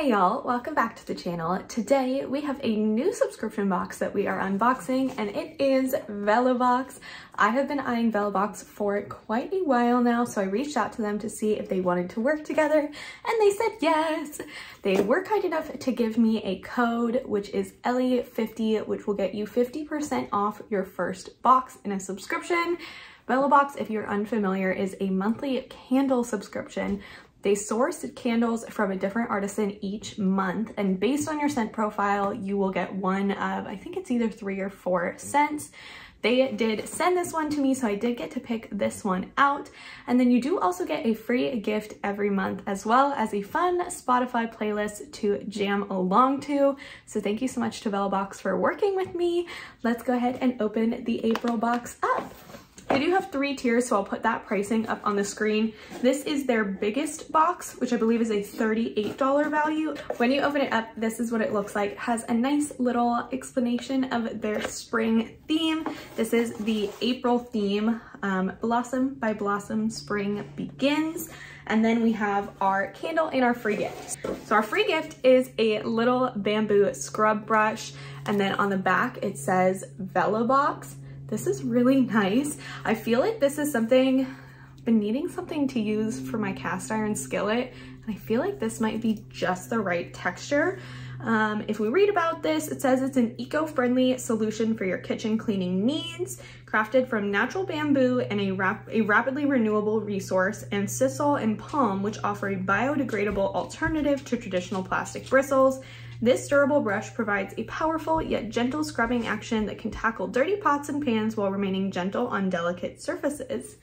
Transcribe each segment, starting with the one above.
Hey y'all, welcome back to the channel. Today we have a new subscription box that we are unboxing and it is Vellabox. I have been eyeing Vellabox for quite a while now, so I reached out to them to see if they wanted to work together and they said yes. They were kind enough to give me a code which is Ellie50, which will get you 50% off your first box in a subscription. Vellabox, if you're unfamiliar, is a monthly candle subscription. They sourced candles from a different artisan each month, and based on your scent profile, you will get one of, I think it's either 3 or 4 scents. They did send this one to me, so I did get to pick this one out. And then you do also get a free gift every month, as well as a fun Spotify playlist to jam along to. So thank you so much to Vellabox for working with me. Let's go ahead and open the April box up. They do have 3 tiers, so I'll put that pricing up on the screen. This is their biggest box, which I believe is a $38 value. When you open it up, this is what it looks like. It has a nice little explanation of their spring theme. This is the April theme, Blossom by Blossom, Spring Begins. And then we have our candle and our free gift. So our free gift is a little bamboo scrub brush. And then on the back, it says Vellabox. This is really nice. I feel like this is something, I've been needing something to use for my cast iron skillet, and I feel like this might be just the right texture. If we read about this, it says it's an eco-friendly solution for your kitchen cleaning needs, crafted from natural bamboo and a rapidly renewable resource, and sisal and palm, which offer a biodegradable alternative to traditional plastic bristles. This durable brush provides a powerful yet gentle scrubbing action that can tackle dirty pots and pans while remaining gentle on delicate surfaces.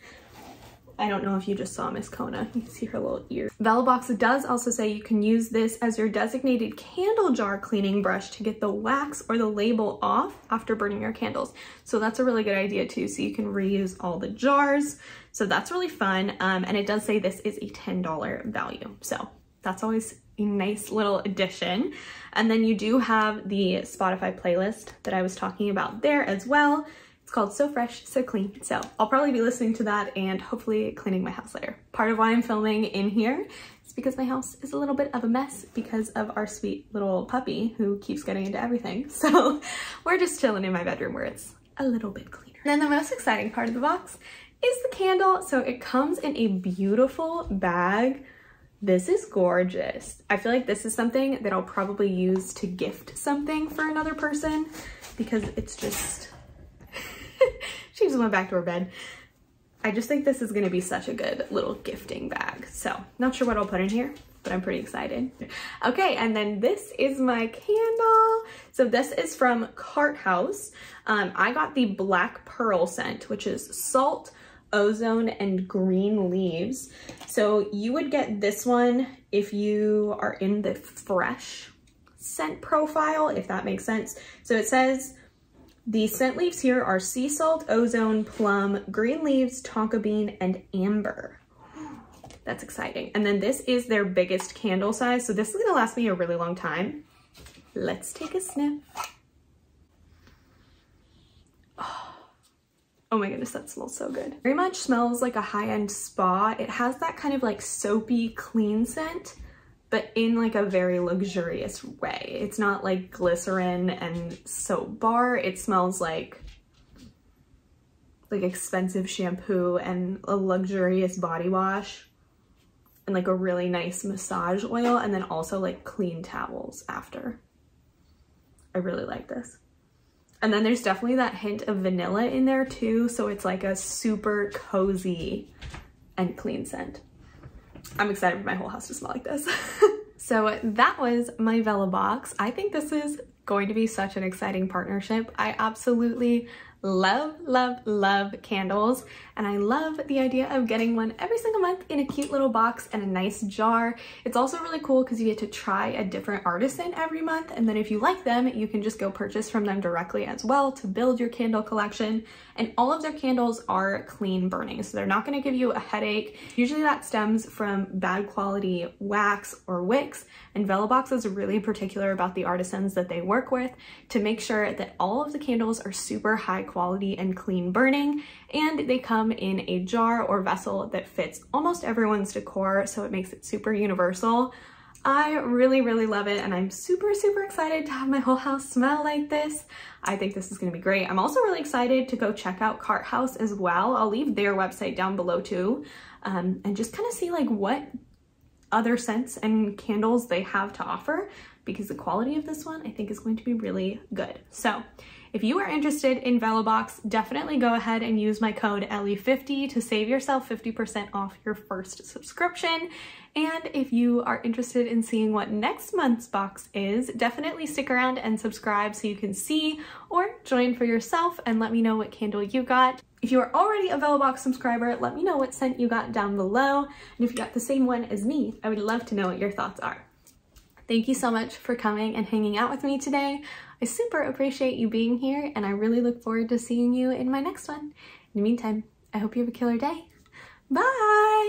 I don't know if you just saw Miss Kona, you can see her little ear. Vellabox does also say you can use this as your designated candle jar cleaning brush to get the wax or the label off after burning your candles. So that's a really good idea too, so you can reuse all the jars. So that's really fun. And it does say this is a $10 value. So that's always a nice little addition. And then you do have the Spotify playlist that I was talking about there as well. It's called So Fresh, So Clean. So I'll probably be listening to that and hopefully cleaning my house later. Part of why I'm filming in here is because my house is a little bit of a mess because of our sweet little puppy who keeps getting into everything. So we're just chilling in my bedroom where it's a little bit cleaner. And then the most exciting part of the box is the candle. So it comes in a beautiful bag. This is gorgeous. I feel like this is something that I'll probably use to gift something for another person because it's just, she just went back to her bed. I just think this is gonna be such a good little gifting bag. So not sure what I'll put in here, but I'm pretty excited. Okay, and then this is my candle. So this is from Carte Haus. I got the Black Pearl scent, which is salt, ozone, and green leaves. So you would get this one if you are in the fresh scent profile, if that makes sense. So it says the scent leaves here are sea salt, ozone, plum, green leaves, tonka bean, and amber. That's exciting. And then this is their biggest candle size, so this is gonna last me a really long time. Let's take a sniff. Oh my goodness, that smells so good. Very much smells like a high-end spa. It has that kind of like soapy clean scent, but in like a very luxurious way. It's not like glycerin and soap bar. It smells like expensive shampoo and a luxurious body wash and like a really nice massage oil and then also like clean towels after. I really like this. And then there's definitely that hint of vanilla in there too. So it's like a super cozy and clean scent. I'm excited for my whole house to smell like this. So that was my Vellabox. I think this is going to be such an exciting partnership. I absolutely love, love, love candles. And I love the idea of getting one every single month in a cute little box and a nice jar. It's also really cool because you get to try a different artisan every month. And then if you like them, you can just go purchase from them directly as well to build your candle collection. And all of their candles are clean burning, so they're not going to give you a headache. Usually that stems from bad quality wax or wicks. And Vellabox is really particular about the artisans that they work with to make sure that all of the candles are super high quality and clean burning, and they come in a jar or vessel that fits almost everyone's decor, so it makes it super universal. I really, really love it, and I'm super, super excited to have my whole house smell like this. I think this is gonna be great. I'm also really excited to go check out Carte Haus as well. I'll leave their website down below too, and just kind of see like what other scents and candles they have to offer, because the quality of this one I think is going to be really good. So if you are interested in Vellabox, definitely go ahead and use my code Ellie50 to save yourself 50% off your first subscription. And if you are interested in seeing what next month's box is, definitely stick around and subscribe so you can see, or join for yourself and let me know what candle you got. If you are already a Vellabox subscriber, let me know what scent you got down below. And if you got the same one as me, I would love to know what your thoughts are. Thank you so much for coming and hanging out with me today. I super appreciate you being here, and I really look forward to seeing you in my next one. In the meantime, I hope you have a killer day. Bye!